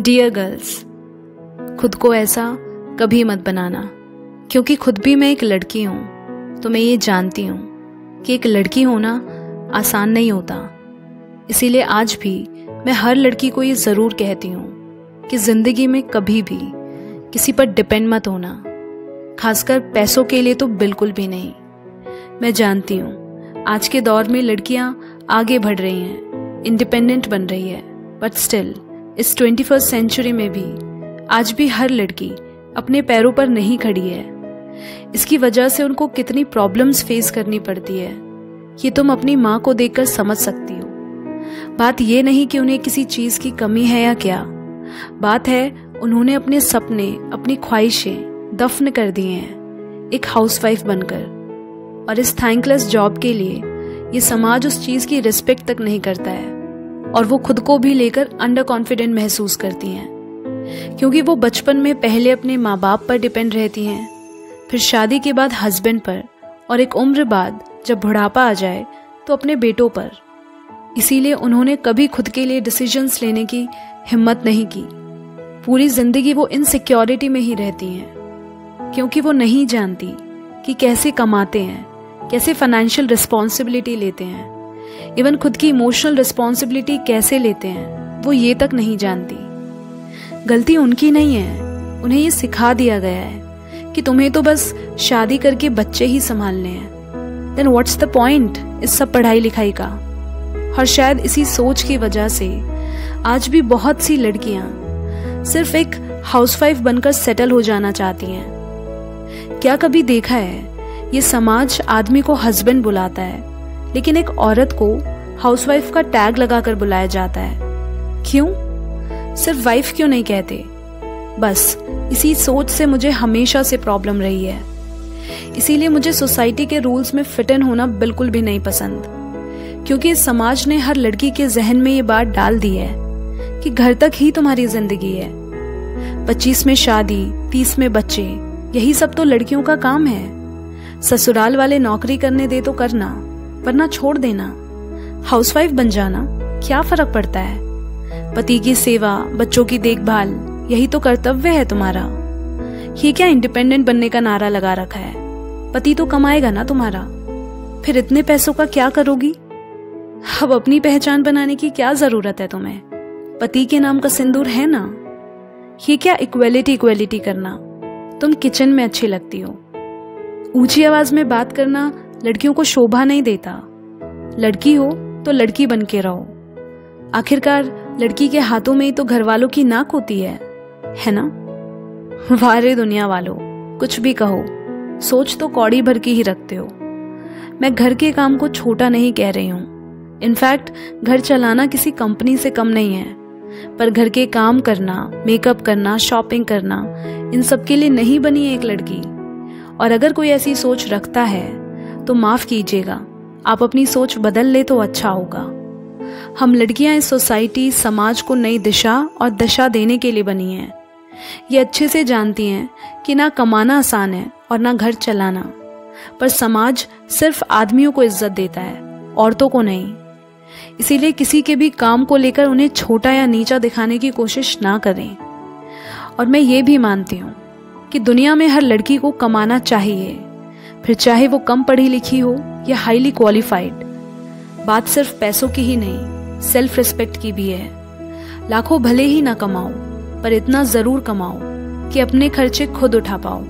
Dear girls, खुद को ऐसा कभी मत बनाना, क्योंकि खुद भी मैं एक लड़की हूँ। तो मैं ये जानती हूँ कि एक लड़की होना आसान नहीं होता। इसीलिए आज भी मैं हर लड़की को ये ज़रूर कहती हूँ कि ज़िंदगी में कभी भी किसी पर डिपेंड मत होना, खासकर पैसों के लिए तो बिल्कुल भी नहीं। मैं जानती हूँ आज के दौर में लड़कियाँ आगे बढ़ रही हैं, इंडिपेंडेंट बन रही है, बट स्टिल इस 21st सेंचुरी में भी आज भी हर लड़की अपने पैरों पर नहीं खड़ी है। इसकी वजह से उनको कितनी प्रॉब्लम्स फेस करनी पड़ती है, ये तुम अपनी माँ को देखकर समझ सकती हो। बात ये नहीं कि उन्हें किसी चीज़ की कमी है या क्या, बात है उन्होंने अपने सपने, अपनी ख्वाहिशें दफन कर दिए हैं एक हाउसवाइफ बनकर, और इस थैंकलेस जॉब के लिए ये समाज उस चीज़ की रिस्पेक्ट तक नहीं करता है, और वो खुद को भी लेकर अंडर कॉन्फिडेंट महसूस करती हैं, क्योंकि वो बचपन में पहले अपने माँ बाप पर डिपेंड रहती हैं, फिर शादी के बाद हस्बैंड पर, और एक उम्र बाद जब बुढ़ापा आ जाए तो अपने बेटों पर। इसीलिए उन्होंने कभी खुद के लिए डिसीजंस लेने की हिम्मत नहीं की। पूरी जिंदगी वो इनसिक्योरिटी में ही रहती हैं, क्योंकि वो नहीं जानती कि कैसे कमाते हैं, कैसे फाइनेंशियल रिस्पॉन्सिबिलिटी लेते हैं, इवन खुद की इमोशनल रिस्पॉन्सिबिलिटी कैसे लेते हैं, वो ये तक नहीं जानती। गलती उनकी नहीं है, उन्हें ये सिखा दिया गया है कि तुम्हें तो बस शादी करके बच्चे ही संभालने हैं, देन व्हाट्स द पॉइंट इस सब पढ़ाई लिखाई का। और शायद इसी सोच की वजह से आज भी बहुत सी लड़कियां सिर्फ एक हाउसवाइफ बनकर सेटल हो जाना चाहती हैं। क्या कभी देखा है ये समाज आदमी को हस्बैंड बुलाता है, लेकिन एक औरत को हाउसवाइफ का टैग लगाकर बुलाया जाता है? क्यों? सिर्फ वाइफ क्यों नहीं कहते? बस इसी सोच से मुझे हमेशा से प्रॉब्लम रही है। इसीलिए मुझे सोसाइटी के रूल्स में फिट इन होना बिल्कुल भी नहीं पसंद, क्योंकि इस समाज ने हर लड़की के जहन में ये बात डाल दी है कि घर तक ही तुम्हारी जिंदगी है। 25 में शादी, 30 में बच्चे, यही सब तो लड़कियों का काम है। ससुराल वाले नौकरी करने दे तो करना, वरना छोड़ देना। हाउसवाइफ बन जाना, क्या फर्क पड़ता है? पति की सेवा, बच्चों की देखभाल, यही तो कर्तव्य है तुम्हारा। ये क्या इंडिपेंडेंट बनने का नारा लगा रखा है? पति तो कमाएगा ना तुम्हारा, फिर इतने पैसों का क्या करोगी? अब अपनी पहचान बनाने की क्या जरूरत है तुम्हें? पति के नाम का सिंदूर है ना। ये क्या इक्वेलिटी इक्वेलिटी करना? तुम किचन में अच्छी लगती हो, ऊंची आवाज में बात करना लड़कियों को शोभा नहीं देता। लड़की हो तो लड़की बन के रहो, आखिरकार लड़की के हाथों में ही तो घर वालों की नाक होती है ना? वाह रे दुनिया वालों, कुछ भी कहो, सोच तो कौड़ी भर की ही रखते हो। मैं घर के काम को छोटा नहीं कह रही हूँ, इनफैक्ट घर चलाना किसी कंपनी से कम नहीं है, पर घर के काम करना, मेकअप करना, शॉपिंग करना, इन सब के लिए नहीं बनी है एक लड़की। और अगर कोई ऐसी सोच रखता है तो माफ कीजिएगा, आप अपनी सोच बदल ले तो अच्छा होगा। हम लड़कियां इस सोसाइटी, समाज को नई दिशा और दशा देने के लिए बनी हैं। ये अच्छे से जानती हैं कि ना कमाना आसान है और ना घर चलाना, पर समाज सिर्फ आदमियों को इज्जत देता है, औरतों को नहीं। इसीलिए किसी के भी काम को लेकर उन्हें छोटा या नीचा दिखाने की कोशिश ना करें। और मैं ये भी मानती हूँ कि दुनिया में हर लड़की को कमाना चाहिए, फिर चाहे वो कम पढ़ी लिखी हो या हाईली क्वालिफाइड। बात सिर्फ पैसों की ही नहीं, सेल्फ रिस्पेक्ट की भी है। लाखों भले ही ना कमाओ, पर इतना जरूर कमाओ कि अपने खर्चे खुद उठा पाओ।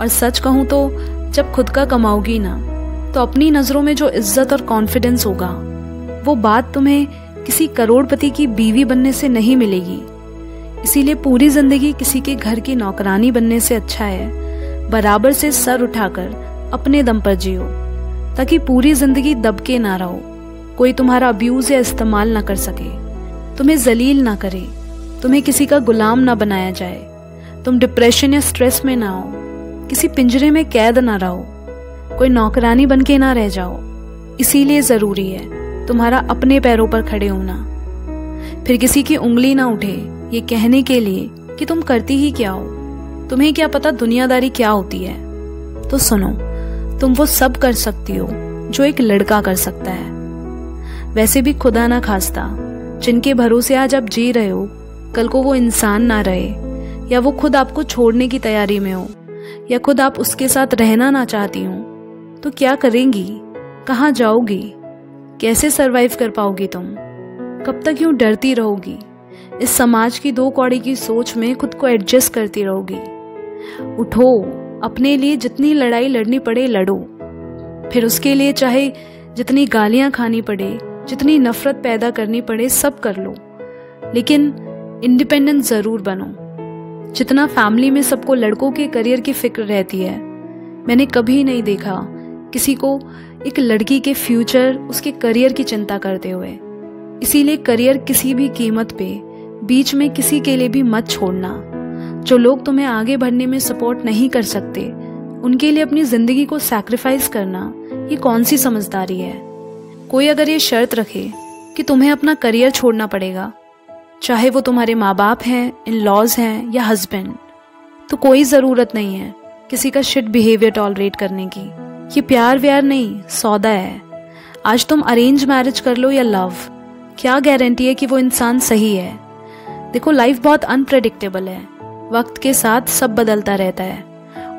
और सच कहूं तो जब खुद का कमाओगी ना, तो अपनी नजरों में जो इज्जत और कॉन्फिडेंस होगा, वो बात तुम्हें किसी करोड़पति की बीवी बनने से नहीं मिलेगी। इसीलिए पूरी जिंदगी किसी के घर की नौकरानी बनने से अच्छा है बराबर से सर उठाकर अपने दम पर जियो, ताकि पूरी जिंदगी दबके ना रहो, कोई तुम्हारा अब्यूज या इस्तेमाल ना कर सके, तुम्हें जलील ना करे, तुम्हें किसी का गुलाम ना बनाया जाए, तुम डिप्रेशन या स्ट्रेस में ना हो, किसी पिंजरे में कैद ना रहो, कोई नौकरानी बन के ना रह जाओ। इसीलिए जरूरी है तुम्हारा अपने पैरों पर खड़े होना, फिर किसी की उंगली ना उठे ये कहने के लिए कि तुम करती ही क्या हो, तुम्हें क्या पता दुनियादारी क्या होती है। तो सुनो, तुम वो सब कर सकती हो जो एक लड़का कर सकता है। वैसे भी खुदा ना खास्ता जिनके भरोसे आज आप जी रहे हो, कल को वो इंसान ना रहे, या वो खुद आपको छोड़ने की तैयारी में हो, या खुद आप उसके साथ रहना ना चाहती हो, तो क्या करेंगी? कहाँ जाओगी? कैसे सरवाइव कर पाओगी तुम? कब तक यूं डरती रहोगी? इस समाज की दो कौड़ी की सोच में खुद को एडजस्ट करती रहोगी? उठो, अपने लिए जितनी लड़ाई लड़नी पड़े लड़ो, फिर उसके लिए चाहे जितनी गालियां खानी पड़े, जितनी नफरत पैदा करनी पड़े, सब कर लो, लेकिन इंडिपेंडेंट जरूर बनो। जितना फैमिली में सबको लड़कों के करियर की फिक्र रहती है, मैंने कभी नहीं देखा किसी को एक लड़की के फ्यूचर, उसके करियर की चिंता करते हुए। इसीलिए करियर किसी भी कीमत पे बीच में किसी के लिए भी मत छोड़ना। जो लोग तुम्हें आगे बढ़ने में सपोर्ट नहीं कर सकते, उनके लिए अपनी जिंदगी को सैक्रिफाइस करना, ये कौन सी समझदारी है? कोई अगर ये शर्त रखे कि तुम्हें अपना करियर छोड़ना पड़ेगा, चाहे वो तुम्हारे माँ बाप हैं, इन लॉज हैं या हस्बैंड, तो कोई ज़रूरत नहीं है किसी का शिट बिहेवियर टॉलरेट करने की। ये प्यार व्यार नहीं, सौदा है। आज तुम अरेंज मैरिज कर लो या लव, क्या गारंटी है कि वो इंसान सही है? देखो, लाइफ बहुत अनप्रेडिक्टेबल है, वक्त के साथ सब बदलता रहता है,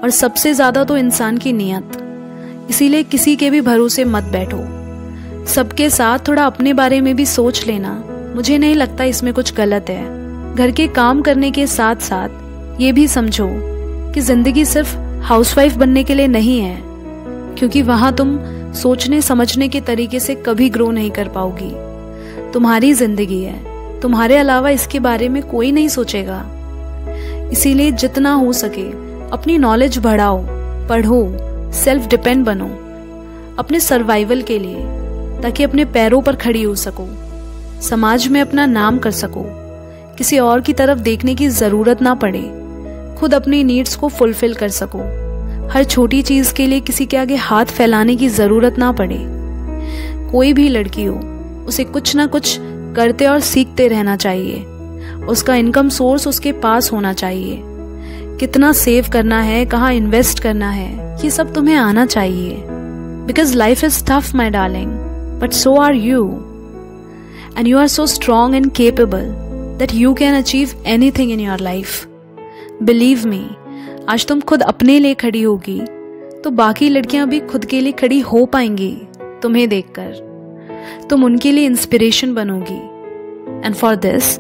और सबसे ज़्यादा तो इंसान की नीयत। इसीलिए किसी के भी भरोसे मत बैठो। सबके साथ थोड़ा अपने बारे में भी सोच लेना, मुझे नहीं लगता इसमें कुछ गलत है। घर के काम करने के साथ साथ ये भी समझो कि जिंदगी सिर्फ हाउसवाइफ बनने के लिए नहीं है, क्योंकि वहां तुम सोचने समझने के तरीके से कभी ग्रो नहीं कर पाओगी। तुम्हारी जिंदगी है, तुम्हारे अलावा इसके बारे में कोई नहीं सोचेगा। इसीलिए जितना हो सके अपनी नॉलेज बढ़ाओ, पढ़ो, सेल्फ डिपेंड बनो अपने सर्वाइवल के लिए, ताकि अपने पैरों पर खड़ी हो सको, समाज में अपना नाम कर सको। किसी और की तरफ देखने की जरूरत ना पड़े, खुद अपनी नीड्स को फुलफिल कर सको। हर छोटी चीज के लिए किसी के आगे हाथ फैलाने की जरूरत ना पड़े। कोई भी लड़की हो, उसे कुछ ना कुछ करते और सीखते रहना चाहिए। उसका इनकम सोर्स उसके पास होना चाहिए। कितना सेव करना है, कहाँ इन्वेस्ट करना है, ये सब तुम्हें आना चाहिए। Because life is tough my darling, but so are you, and you are so strong and capable that you can achieve anything in your life. Believe me, आज तुम खुद अपने लिए खड़ी होगी तो बाकी लड़कियां भी खुद के लिए खड़ी हो पाएंगी। तुम्हें देखकर तुम उनके लिए इंस्पिरेशन बनोगी, and for this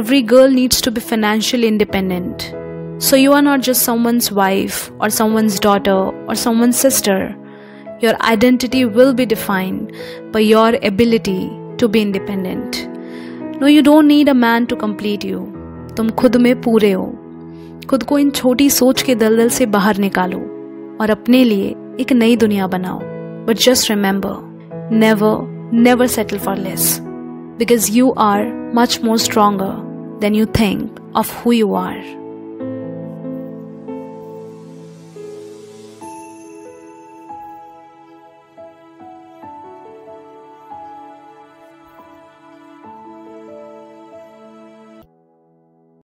every girl needs to be financially independent. So you are not just someone's wife or someone's daughter or someone's sister. Your identity will be defined by your ability to be independent. No, you don't need a man to complete you. तुम खुद में पूरे हो। खुद को इन छोटी सोच के दलदल से बाहर निकालो और अपने लिए एक नई दुनिया बनाओ। But just remember, never, never settle for less, because you are much more stronger than you think of who you are.